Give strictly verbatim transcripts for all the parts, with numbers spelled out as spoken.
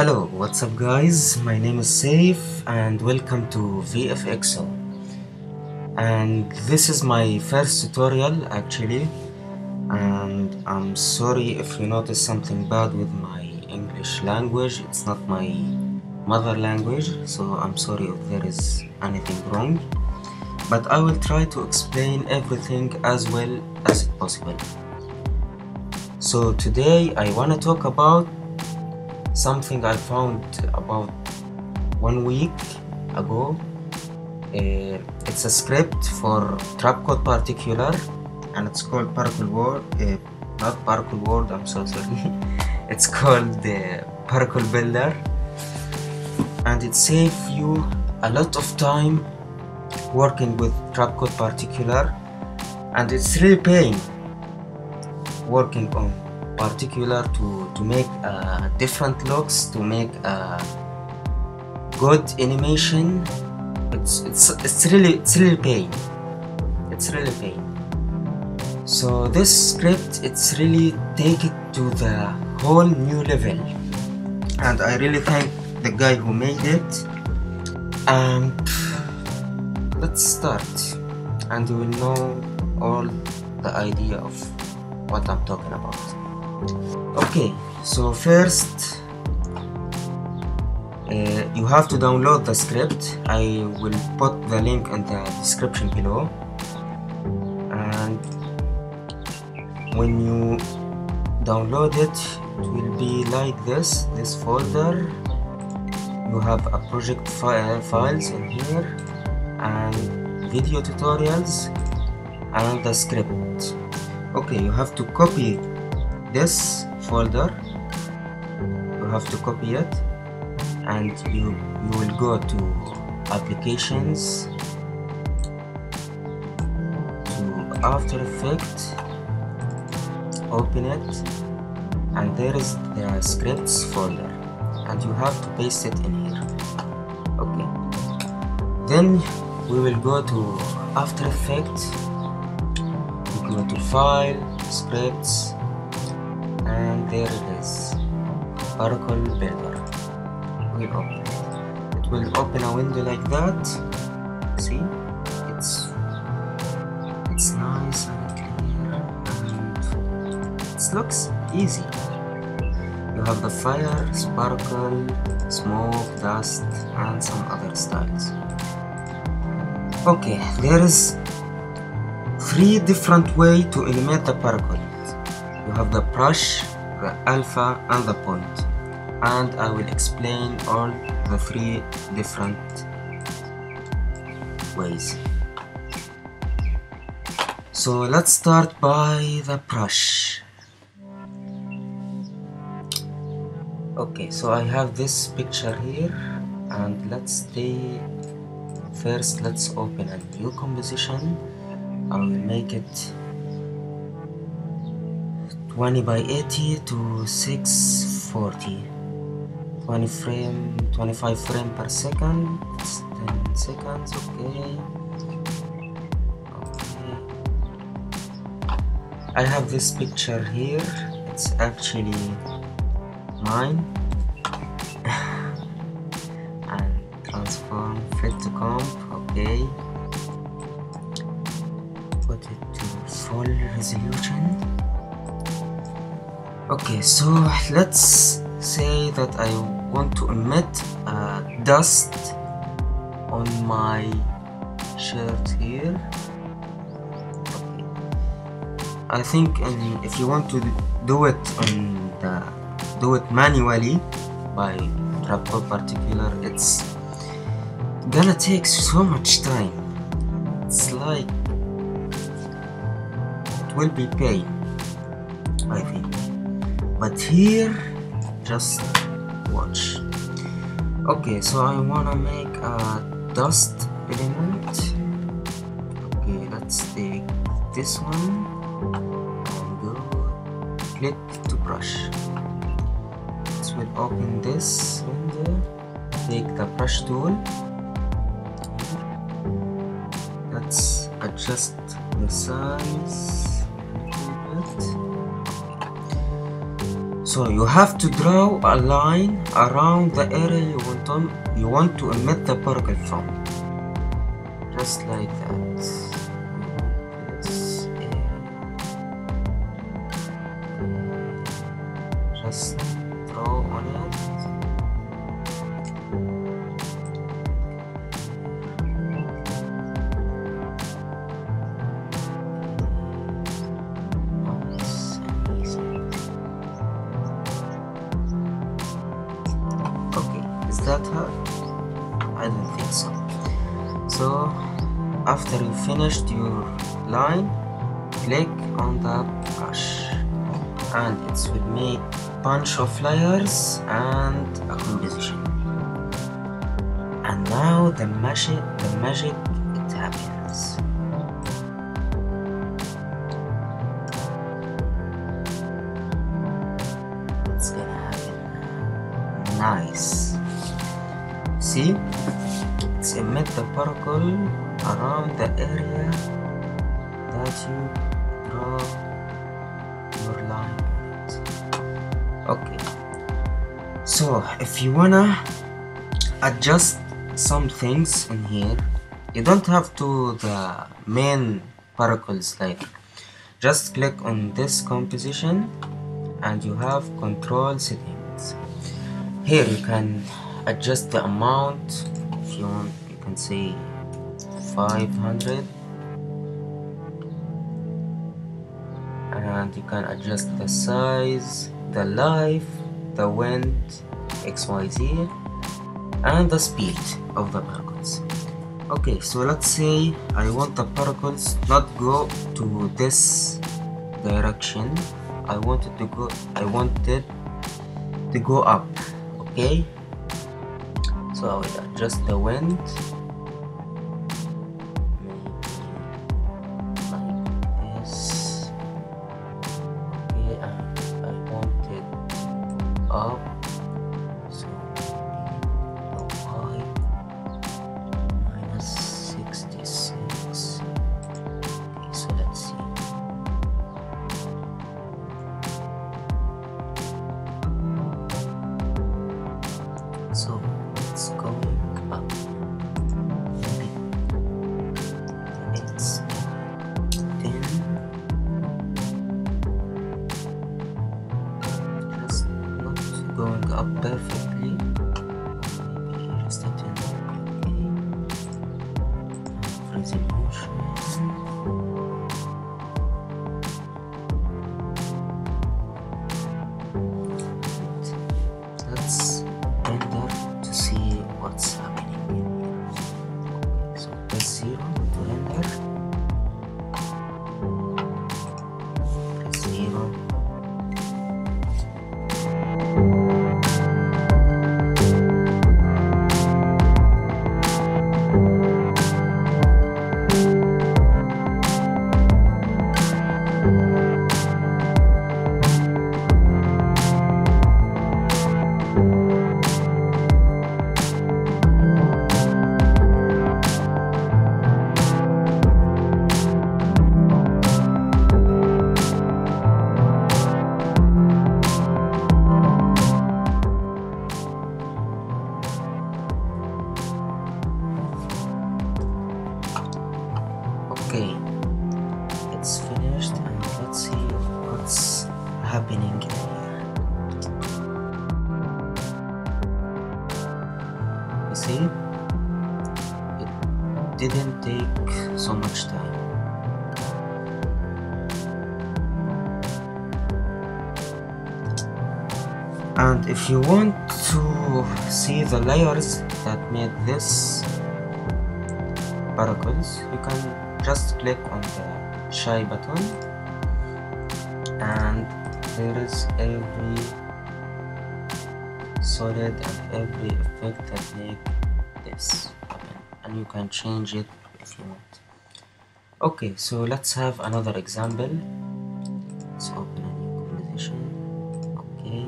Hello, what's up guys? My name is Saif and welcome to vfxo, and this is my first tutorial actually, and I'm sorry if you notice something bad with my English language. It's not my mother language, so I'm sorry if there is anything wrong, but I will try to explain everything as well as possible. So today I want to talk about something I found about one week ago. Uh, it's a script for Trapcode Particular, and it's called Particle Word. Uh, not Particle Word. I'm so sorry. It's called the Particle Builder, and it saves you a lot of time working with Trapcode Particular, and it's really paying working on Particular to, to make uh, different looks, to make a good animation. It's, it's, it's really it's really paying. It's really paying. So this script, it's really take it to the whole new level, and I really thank the guy who made it. And let's start, and you will know all the idea of what I'm talking about. Okay, so first uh, you have to download the script. I will put the link in the description below, and when you download it, it will be like this this folder. You have a project file files in here, and video tutorials, and the script. Okay, you have to copy this folder, you have to copy it, and you, you will go to applications, to After Effects, open it, and there is the scripts folder, and you have to paste it in here. Okay, then we will go to After Effects, we go to File, Scripts, and there it is, Particle Builder. We'll open it. It will open a window like that. See, it's it's nice and clear, and it looks easy. You have the fire, sparkle, smoke, dust, and some other styles. Okay, there is three different way to animate the particle. You have the brush, the alpha, and the point, and I will explain all the three different ways. So let's start by the brush. Okay, so I have this picture here, and let's stay first. Let's open a new composition. I will make it twenty by eighty to six forty, twenty frame, twenty-five frame per second. It's ten seconds. Okay. Okay, I have this picture here. It's actually mine. And transform, fit to comp. Okay, put it to full resolution. Okay, so let's say that I want to emit uh, dust on my shirt here. Okay. I think um, if you want to do it on the, do it manually by Trapcode Particular, it's gonna take so much time. It's like it will be pain, I think. But here, just watch. Okay, so I wanna make a dust element. Okay, let's take this one and go click to brush. This will open this window. Take the brush tool. Let's adjust the size. So you have to draw a line around the area you want to, you want to emit the particle from. Just like that. This area. Just draw on it. Okay, is that her? I don't think so. So after you finished your line, click on the brush and it will make a bunch of layers and a composition. And now the magic, the magic it happens. It's gonna happen. Nice. See? It's emit the particle around the area that you draw your line. Okay, so if you wanna adjust some things in here, you don't have to the main particles, like just click on this composition and you have control settings. Here you can adjust the amount. If you want, you can say five hundred, and you can adjust the size, the life, the wind, X Y Z, and the speed of the particles. Okay, so let's say I want the particles not go to this direction. I wanted to go. I wanted to go up. Okay. So I will adjust the wind like this. Okay, and I want it up. So y minus sixty-six. Okay, so let's see. So it's going up. It's ten. Just not going up perfectly. Maybe just a ten. Okay. Resolution. Let's enter to see what's happening in here. So press zero to enter, press zero. Okay, it's finished, and let's see what's happening here. You see, it didn't take so much time. And if you want to see the layers that made this particles, you can just click on the shy button, and there is every solid and every effect that make this happen, and you can change it if you want. Okay, so let's have another example. Let's open a new composition. Okay,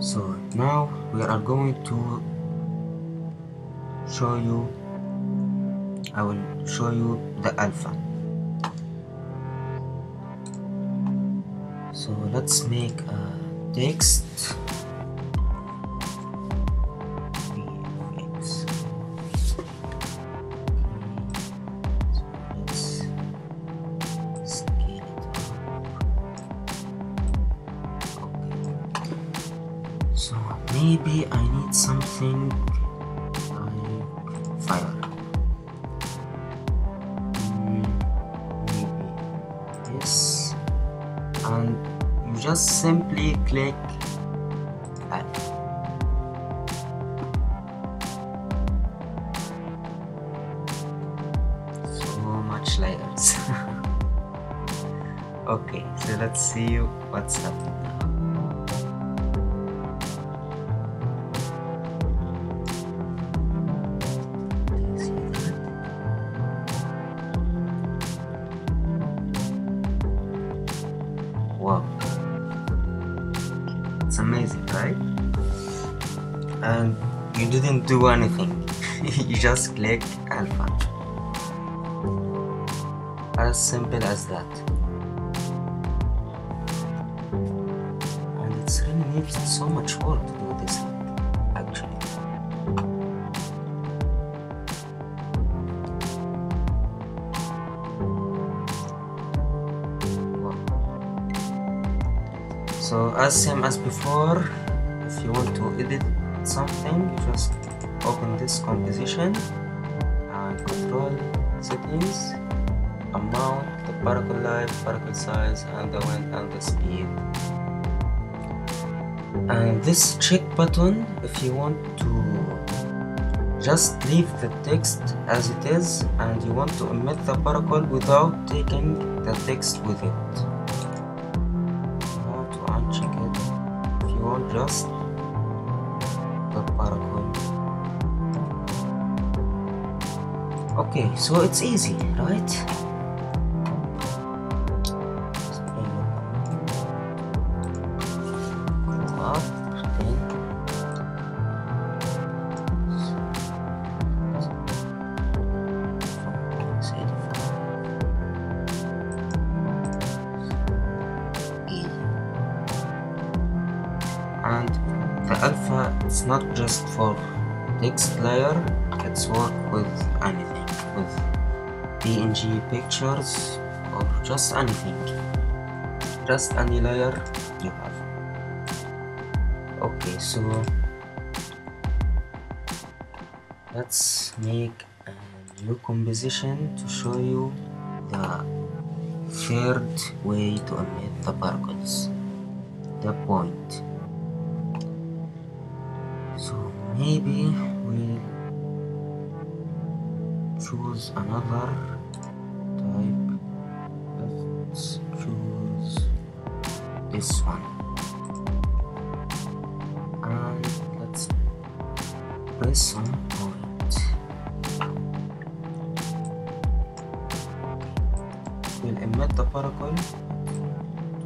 so now we are going to show you I will show you the alpha. So let's make a text . Maybe I need something like fire. Maybe this, and you just simply click add. So much layers. Okay, so let's see what's happening now. Wow, it's amazing, right? And you didn't do anything. You just click and fun. As simple as that. And it's really needs so much work to do this, actually. So as same as before, if you want to edit something, just open this composition and control settings, amount, the particle life, particle size, and the wind and the speed. And this check button, if you want to just leave the text as it is and you want to omit the particle without taking the text with it. Just the particle. Okay, so it's easy, right? And the alpha is not just for text layer, it's work with anything, with P N G pictures or just anything, just any layer you have. Okay, so let's make a new composition to show you the third way to omit the particles, the point. Maybe we'll choose another type. Let's choose this one. And let's press on point. We'll emit the particle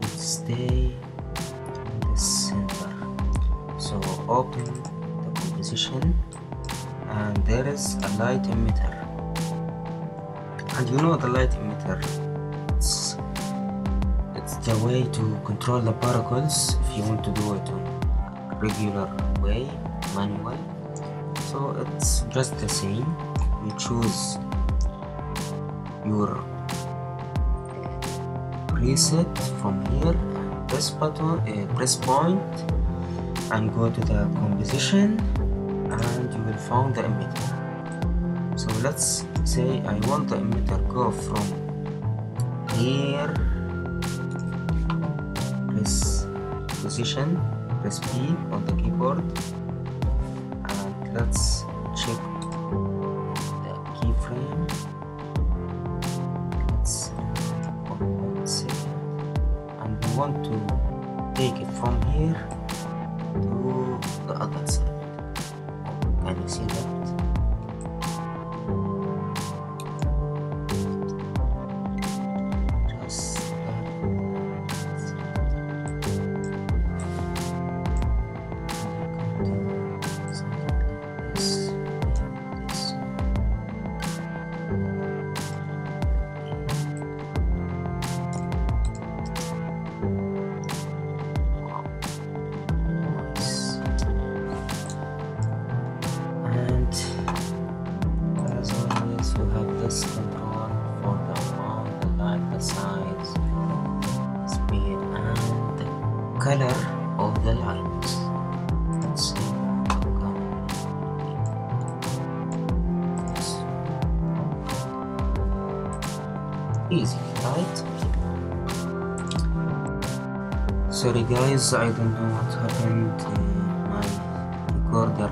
to stay in the center. So open position, and there is a light emitter, and you know the light emitter, it's, it's the way to control the particles if you want to do it on a regular way, manual. So it's just the same, you choose your preset from here and press button, uh, press point, and go to the composition, and you will find the emitter. So let's say I want the emitter go from here, press position, press P on the keyboard, and let's check the keyframe. Let's see, and we want to take it from here to the other side. Can you see that? Just like this. color of the lines. Let's see. Easy, right? Sorry guys, I don't know what happened. Uh, my recorder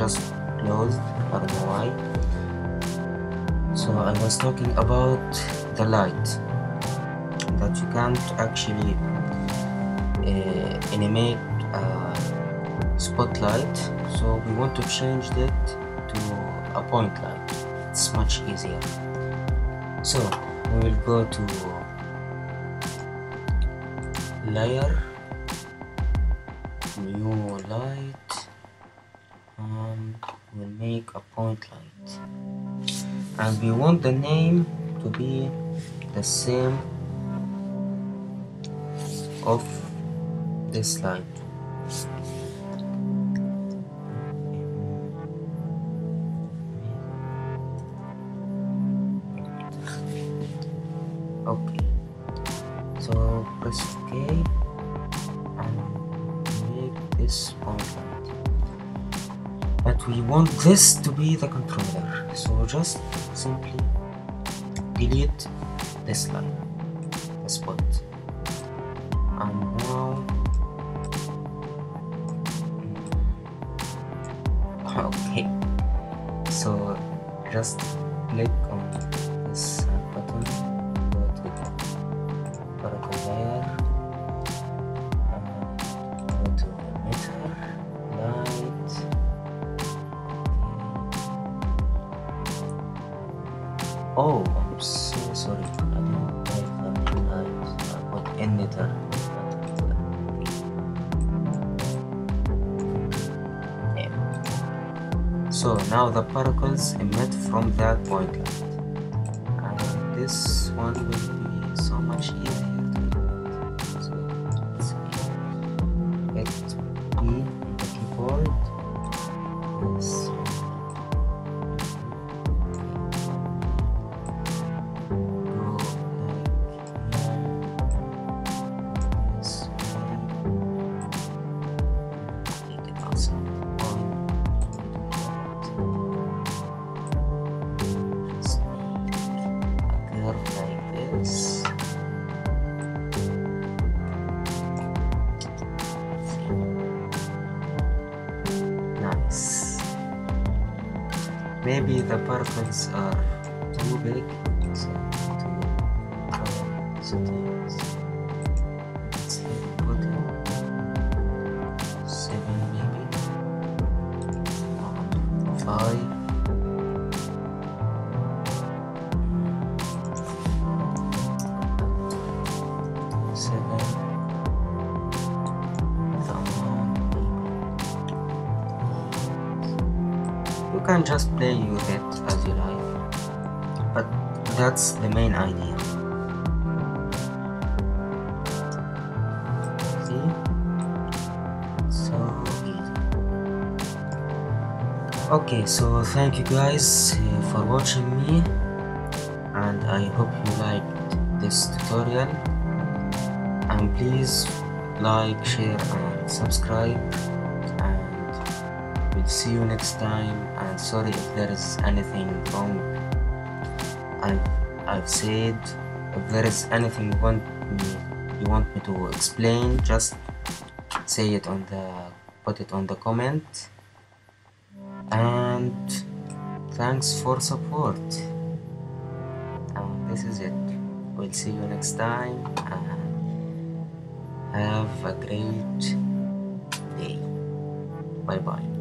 just closed, I don't know why. So I was talking about the light, that you can't actually uh, animate a spotlight, so we want to change that to a point light. It's much easier. So we will go to layer, new light, and we'll make a point light, and we want the name to be the same of this light. Okay, so press K and make this point light, but we want this to be the controller, so just simply delete this line, the spot, and now okay, so just click on this button. Oh, I'm so sorry, I didn't like that light, I put emitter. Yeah. So now the particles emit from that point light, and this one will be so much easier to emit. So let's see, X, B, the keyboard, this. Maybe the particles are too big, so to cover settings. Let's put it seven, maybe five. You can just play with it as you like, but that's the main idea. See? So easy. Okay, so thank you guys for watching me, and I hope you liked this tutorial, and please like, share and subscribe, and we'll see you next time. And sorry if there is anything wrong I've, I've said. If there is anything you want me you want me to explain, just say it on the put it on the comment. And thanks for support. And this is it. We'll see you next time. And have a great day. Bye bye.